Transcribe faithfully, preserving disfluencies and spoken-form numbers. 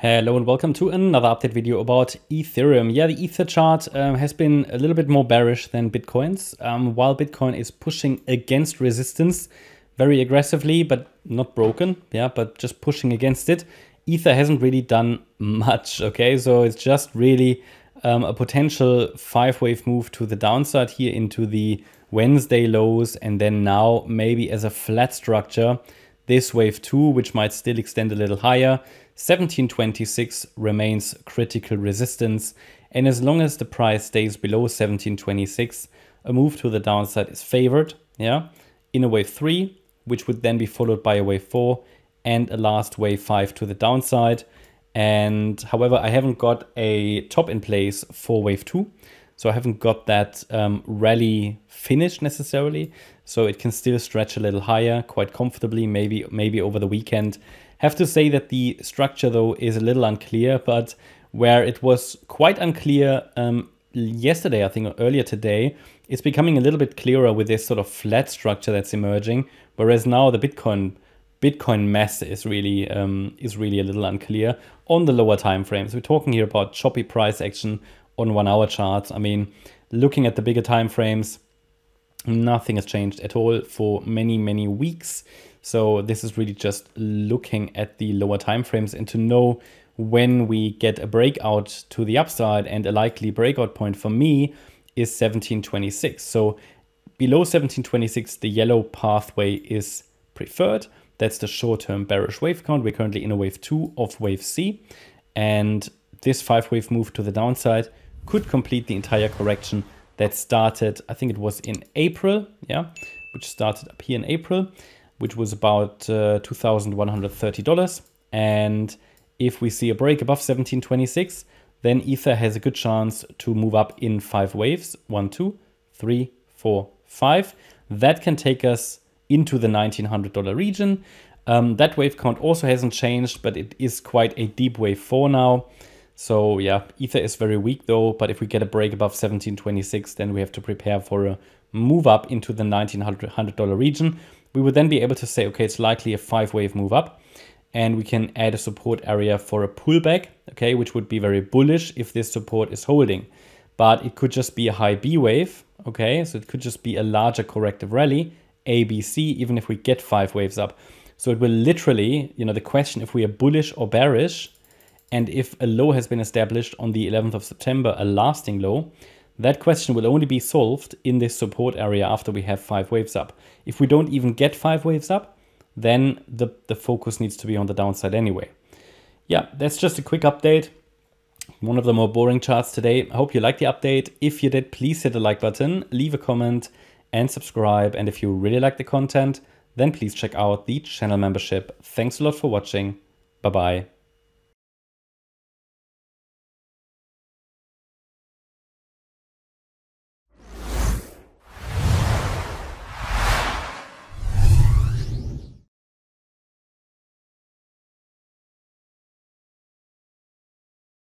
Hello and welcome to another update video about Ethereum. Yeah, the Ether chart um, has been a little bit more bearish than Bitcoin's. Um, while Bitcoin is pushing against resistance very aggressively, but not broken, yeah, but just pushing against it, Ether hasn't really done much, okay? So it's just really um, a potential five-wave move to the downside here into the Wednesday lows, and then now maybe as a flat structure, this wave two, which might still extend a little higher. seventeen twenty-six remains critical resistance, and as long as the price stays below seventeen twenty-six, a move to the downside is favored, yeah, in a wave three, which would then be followed by a wave four and a last wave five to the downside. And however, I haven't got a top in place for wave two, so I haven't got that um, rally finished necessarily, so it can still stretch a little higher quite comfortably, maybe maybe over the weekend. Have to say that the structure though is a little unclear, but where it was quite unclear um, yesterday, I think, or earlier today, it's becoming a little bit clearer with this sort of flat structure that's emerging. Whereas now the Bitcoin Bitcoin mess is really um, is really a little unclear on the lower time frames. We're talking here about choppy price action on one-hour charts. I mean, looking at the bigger time frames, nothing has changed at all for many many weeks. So this is really just looking at the lower time frames, and to know when we get a breakout to the upside, and a likely breakout point for me is seventeen twenty-six. So below seventeen twenty-six, the yellow pathway is preferred. That's the short-term bearish wave count. We're currently in a wave two of wave C, and this five-wave move to the downside could complete the entire correction that started, I think it was in April, yeah, which started up here in April, which was about uh, two thousand one hundred thirty dollars. And if we see a break above seventeen twenty-six, then Ether has a good chance to move up in five waves, one, two, three, four, five. That can take us into the nineteen hundred dollar region. Um, that wave count also hasn't changed, but it is quite a deep wave four now. So yeah, Ether is very weak though, but if we get a break above seventeen twenty-six, then we have to prepare for a move up into the nineteen hundred dollar region. We would then be able to say, okay, it's likely a five wave move up, and we can add a support area for a pullback, okay, which would be very bullish if this support is holding. But it could just be a high B wave, okay, so it could just be a larger corrective rally, A, B, C, even if we get five waves up. So it will literally, you know, the question if we are bullish or bearish, and if a low has been established on the eleventh of September, a lasting low, that question will only be solved in this support area after we have five waves up. If we don't even get five waves up, then the, the focus needs to be on the downside anyway. Yeah, that's just a quick update. One of the more boring charts today. I hope you liked the update. If you did, please hit the like button, leave a comment and subscribe. And if you really like the content, then please check out the channel membership. Thanks a lot for watching. Bye-bye.